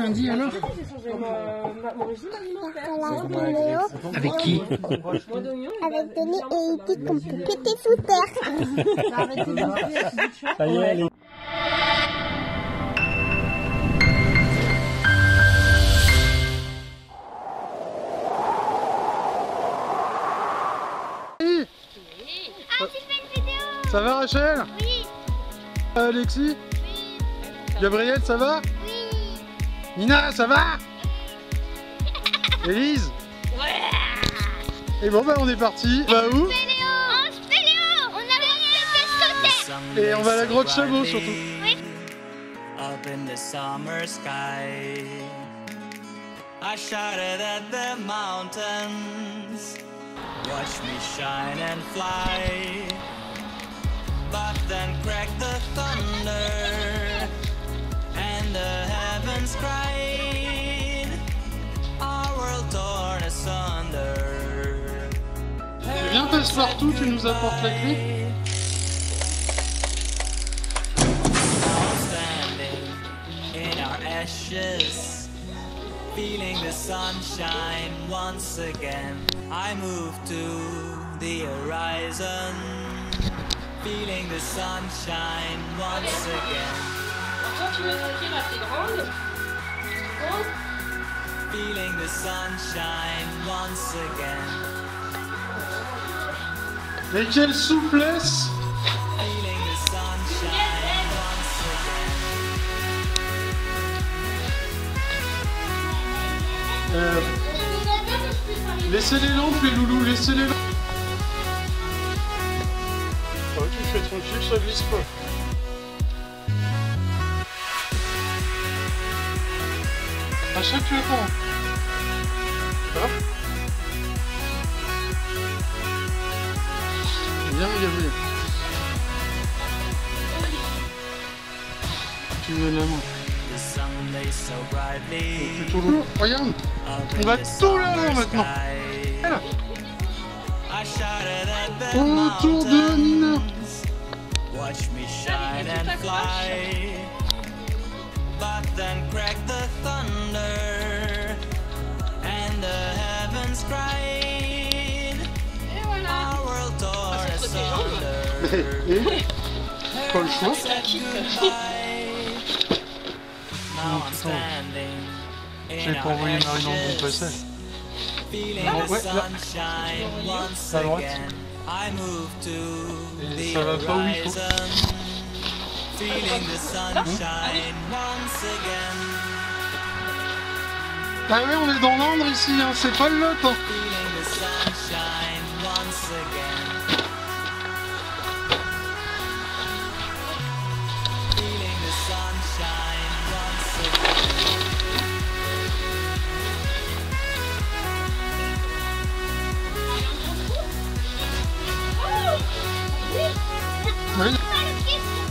Lundi alors mon régime alimentaire. Avec qui? Avec Denis et il dit qu'on peut péter sous terre. Ça y est, allez. Ah, tu fais une vidéo. Ça va Rachel? Oui. Alexis? Oui. Gabriel, ça va? Oui. Nina, ça va? Elise? Ouais. Et bon bah on est parti. On va où? On a sauter. Et on va à la grotte Chabot surtout. Oui. Up in the summer sky I shouted at the mountains. Watch me shine and fly, but then crack the thunder, and the heavens cried, our world torn asunder. Et viens passe-partout, tu nous apportes la clé. Now standing in our ashes, feeling the sunshine once again, I move to the horizon. Feeling the sunshine once again. Quand tu veux sentir assez grande, rose. Feeling the sunshine once again. Mais quelle souplesse! Feeling the sunshine once again. Laissez les lampes les loulous, laissez les lampes. Quand tu fais ton cul, ça glisse pas. À chaque fois viens Gabriel. Tu veux la main. Tout lourd. Regarde, on va tout là-haut maintenant. Voilà. Autour de Nina. Et pas le choix. J'ai pas envoyé Marie dans le bon passage. Ouais, là. À droite. Et ça va pas où il faut. Ah ouais, on est dans l'Indre ici, hein. C'est pas le lot. Hein. Oui.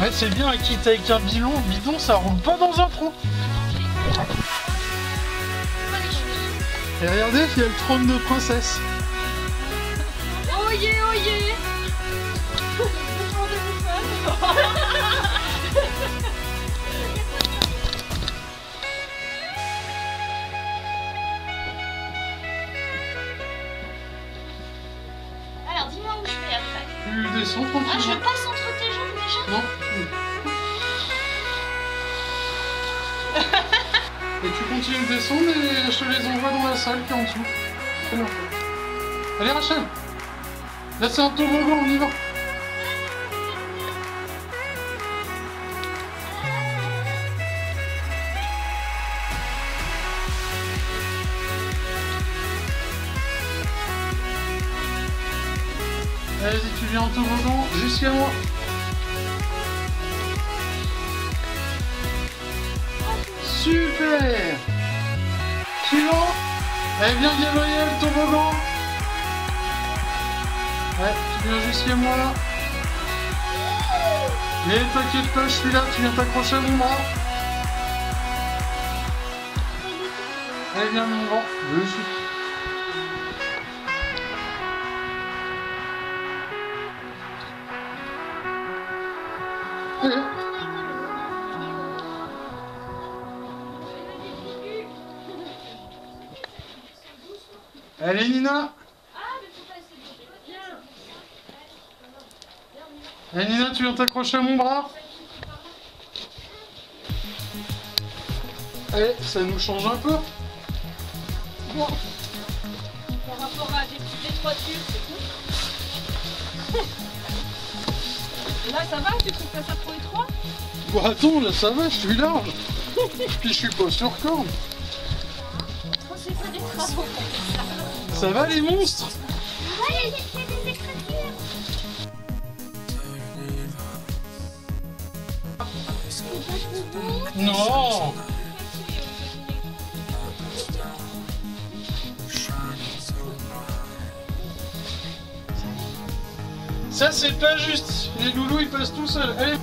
Ouais, c'est bien, quitte avec un bidon, ça roule pas dans un trou. Et regardez, il y a le trône de princesse. Oh yeah, oh yeah. Ah, je passe entre tes jambes déjà. Non. Et tu continues de descendre et je te les envoie dans la salle qui est en dessous. Alors. Allez Rachel. Là c'est un toboggan, on y va. Allez, tu viens en toboggan jusqu'à moi. Super. Suivant. Allez, viens Gabriel, toboggan. Ouais, tu viens jusqu'à moi là. Mais t'inquiète pas, je suis là, tu viens t'accrocher à mon bras. Allez, viens mon bras. Je suis. Allez, Nina. Allez, Nina, tu viens t'accrocher à mon bras. Allez, ça nous change un peu. Bon. Par rapport à des petites voitures, c'est tout. Là, ça va? Tu trouves que ça trop étroit? Bon, attends, là, ça va, je suis large. Puis je suis pas sur corde. Oh, c'est pas des travaux. Ça va, les monstres? Ouais, il y a des écrasures. Non! Ça, c'est pas juste. Les loulous, ils passent tout seuls. Allez.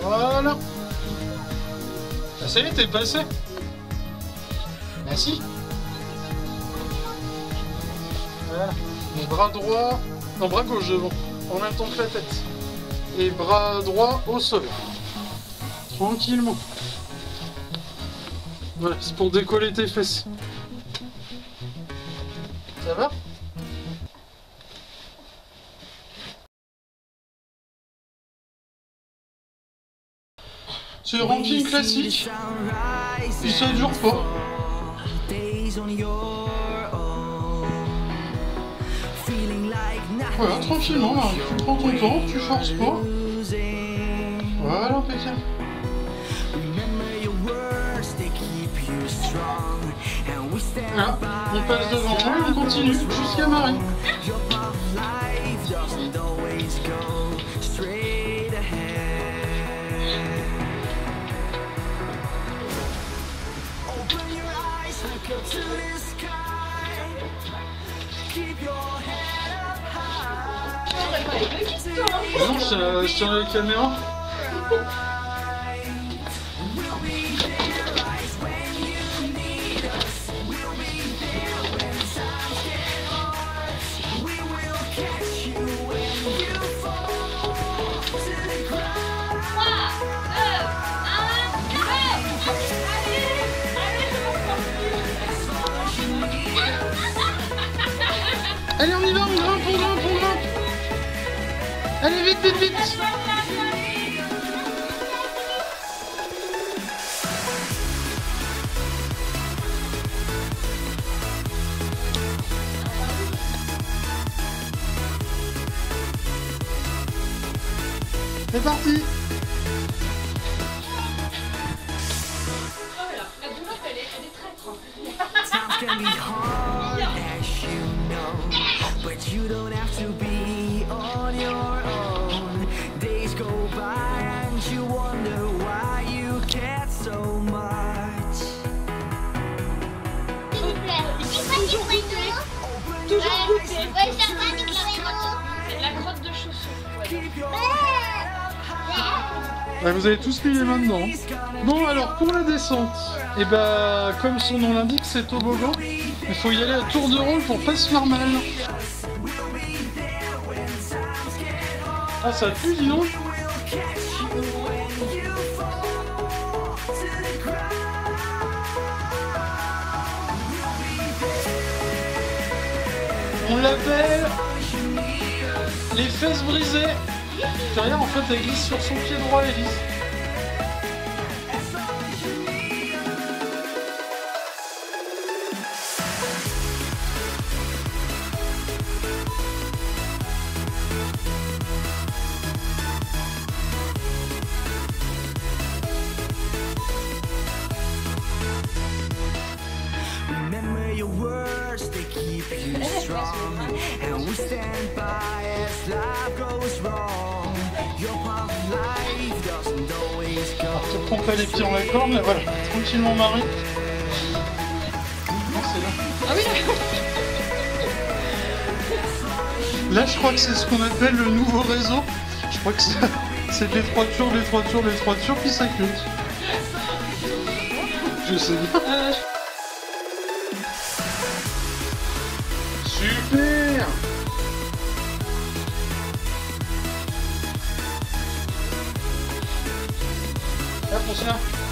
Voilà. Ah, ça y est, t'es passé. Merci. Voilà. Donc bras droit, non bras gauche devant, en même temps que la tête. Et bras droit au sol. Tranquillement. Voilà, c'est pour décoller tes fesses. Ça va ? C'est le ranking classique. Et ça dure pas. Voilà, tranquillement, là, tu prends ton temps, tu forces pas. Voilà, impeccable. Là, on passe devant et on continue jusqu'à Marie. Non, je tiens la caméra. Allez, on y va, on grimpe, on grimpe, on grimpe. Allez, vite, vite, vite. C'est parti. Oh là, la douleur, elle est très Ah, vous avez tous mis les mains dedans. Bon, alors pour la descente, et bah, comme son nom l'indique, c'est toboggan. Il faut y aller à tour de rôle pour pas se faire mal. Ah, ça pue, dis donc. On l'appelle les fesses brisées. Derrière, en fait, elle glisse sur son pied droit, Elise. On prend pas les pieds en la corde, mais voilà, tranquillement Marie. Non, c'est là. Ah oui. Là, je crois que c'est ce qu'on appelle le nouveau réseau. Je crois que c'est les trois tours, puis ça clôt. Je me suis dit... Super. Hop, on se l'a.